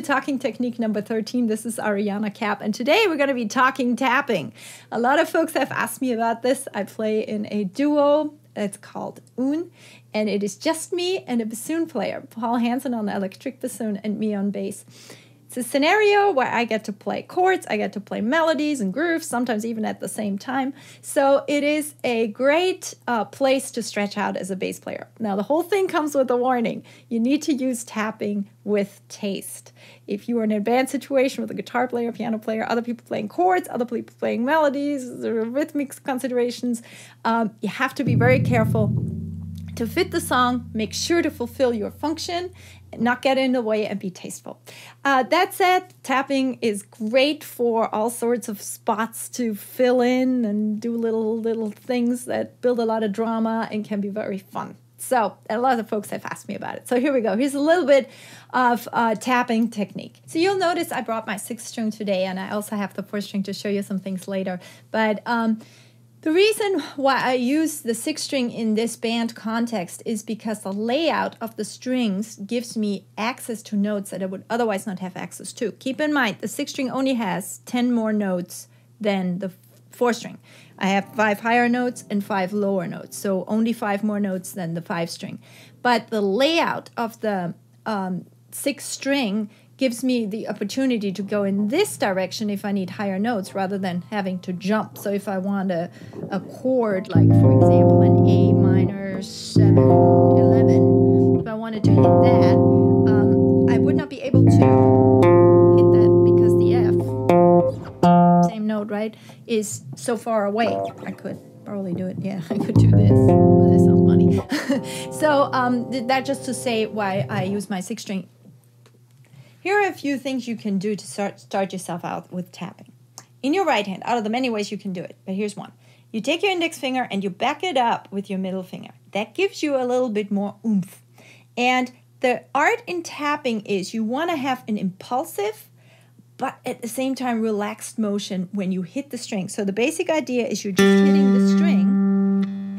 to talking technique number 13. This is Ariana Cap, and today we're going to be talking tapping. A lot of folks have asked me about this. I play in a duo. It's called Un, and it is just me and a bassoon player, Paul Hansen on the electric bassoon and me on bass. It's a scenario where I get to play chords, I get to play melodies and grooves, sometimes even at the same time. So it is a great place to stretch out as a bass player. Now, the whole thing comes with a warning. You need to use tapping with taste. If you are in an advanced situation with a guitar player, piano player, other people playing chords, other people playing melodies, rhythmic considerations, you have to be very careful to fit the song, make sure to fulfill your function, not get in the way, and be tasteful. That said, tapping is great for all sorts of spots to fill in and do little things that build a lot of drama and can be very fun. So a lot of folks have asked me about it. So here we go. Here's a little bit of tapping technique. So you'll notice I brought my 6th string today, and I also have the 4th string to show you some things later. But the reason why I use the 6th string in this band context is because the layout of the strings gives me access to notes that I would otherwise not have access to. Keep in mind, the 6th string only has 10 more notes than the 4th string. I have 5 higher notes and 5 lower notes, so only 5 more notes than the 5th string. But the layout of the 6th string gives me the opportunity to go in this direction if I need higher notes rather than having to jump. So if I want a chord, like for example an A minor 7/11, if I wanted to hit that, I would not be able to hit that because the F, same note, right, is so far away. I could probably do it, yeah, I could do this, but that's not funny. So that just to say why I use my 6th string. Here are a few things you can do to start yourself out with tapping. In your right hand, out of the many ways you can do it, but here's one. You take your index finger and you back it up with your middle finger. That gives you a little bit more oomph. And the art in tapping is you want to have an impulsive, but at the same time relaxed motion when you hit the string. So the basic idea is you're just hitting the string,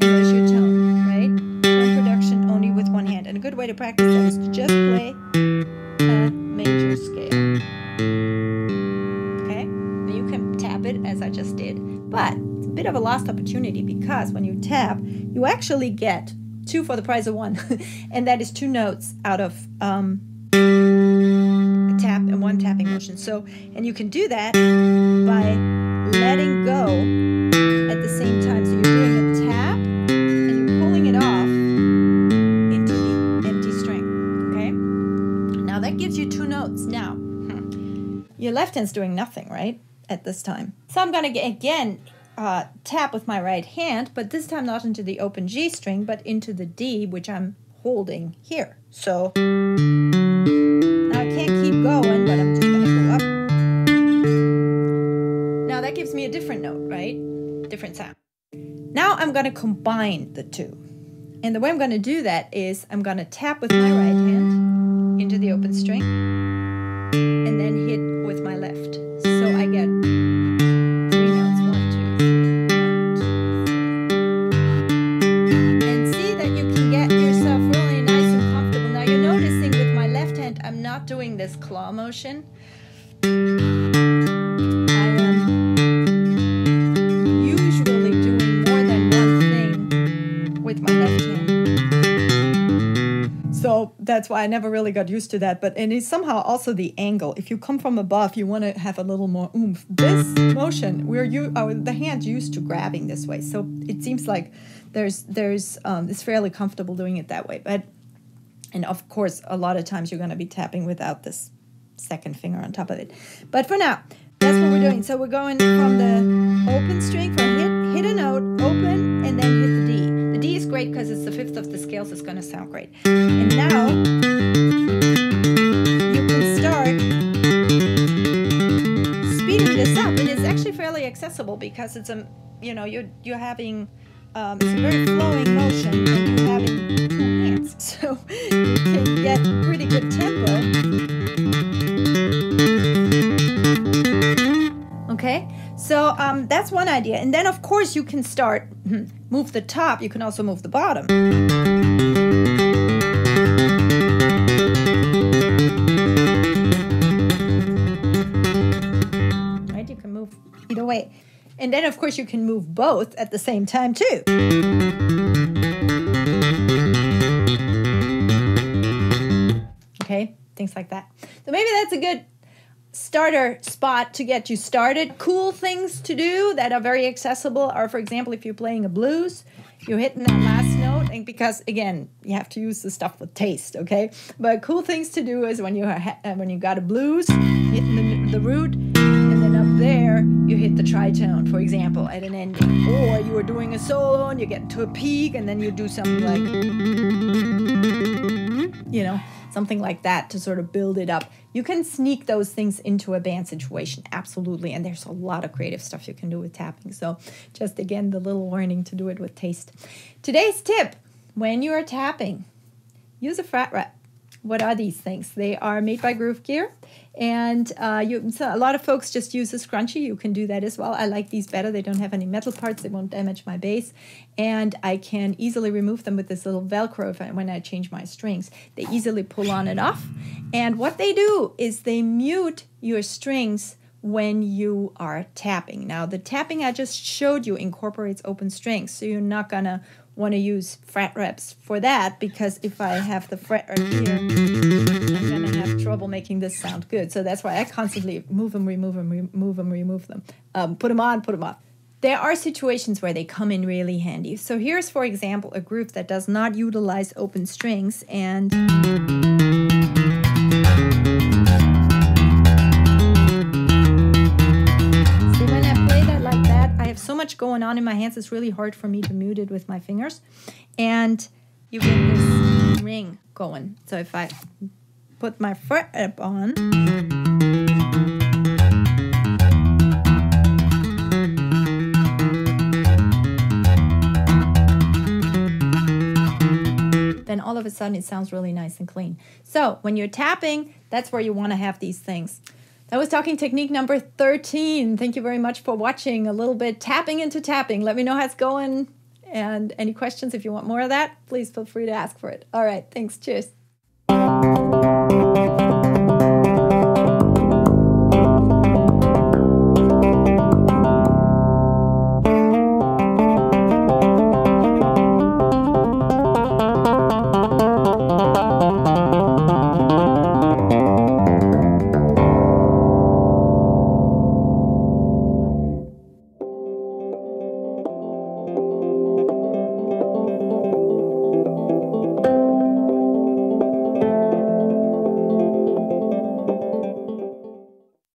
and there's your tone, right? Tone production only with one hand. And a good way to practice that is to just play major scale. Okay? And you can tap it as I just did, but it's a bit of a lost opportunity because when you tap, you actually get 2 for the price of 1, and that is 2 notes out of a tap and 1 tapping motion. So, and you can do that by letting go at the same time. So you're doing a tap and you're pulling it off into the empty string. Okay? Now that gives you 2 notes. Now, your left hand's doing nothing, right, at this time. So I'm going to, again, tap with my right hand, but this time not into the open G string, but into the D, which I'm holding here. So now I can't keep going, but I'm just going to go up. Now that gives me a different note, right? Different sound. Now I'm going to combine the 2. And the way I'm going to do that is I'm going to tap with my right hand into the open string and then hit with my left. So I get 3 notes, 1, 2, 3, 1, 2, 3. And see that you can get yourself really nice and comfortable. Now you're noticing with my left hand, I'm not doing this claw motion. That's why I never really got used to that, but and it's somehow also the angle. If you come from above, you want to have a little more oomph. This motion, the hand's used to grabbing this way, so it seems like it's fairly comfortable doing it that way. But and of course, a lot of times you're going to be tapping without this 2nd finger on top of it. But for now, that's what we're doing. So we're going from the open string, from hit a note, open, and then hit the D. D is great because it's the 5th of the scale, so it's going to sound great. And now you can start speeding this up, and it's actually fairly accessible because it's a, you know, you're having it's a very flowing motion, and you're having 2 hands, so you can get pretty good tempo. Okay. So that's one idea. And then, of course, you can start, move the top. You can also move the bottom. way. And then, of course, you can move both at the same time, too. Okay, things like that. So maybe that's a good starter spot to get you started. Cool things to do that are very accessible are, for example, if you're playing a blues, you're hitting that last note, and because, again, you have to use the stuff with taste, okay? But cool things to do is when you got a blues, hitting the root, and then up there, you hit the tritone, for example, at an ending. Or you were doing a solo, and you get to a peak, and then you do something like, you know, something like that to sort of build it up. You can sneak those things into a band situation, absolutely, and there's a lot of creative stuff you can do with tapping. So just, again, the little warning to do it with taste. Today's tip, when you are tapping, use a fret wrap. What are these things? They are made by Groove Gear, and so a lot of folks just use a scrunchie. You can do that as well. I like these better. They don't have any metal parts. They won't damage my bass, and I can easily remove them with this little Velcro when I change my strings. They easily pull on and off, and what they do is they mute your strings when you are tapping. Now, the tapping I just showed you incorporates open strings, so you're not going to want to use fret wraps for that, because if I have the fret wrap here, I'm going to have trouble making this sound good. So that's why I constantly move them, remove them, remove them, put them on, put them off. There are situations where they come in really handy. So here's, for example, a group that does not utilize open strings, and so much going on in my hands, it's really hard for me to mute it with my fingers, and you get this ring going. So if I put my fret up on, then all of a sudden it sounds really nice and clean. So when you're tapping, that's where you want to have these things. I was talking technique number 13. Thank you very much for watching. A little bit tapping into tapping. Let me know how it's going. And any questions, if you want more of that, please feel free to ask for it. All right, thanks. Cheers.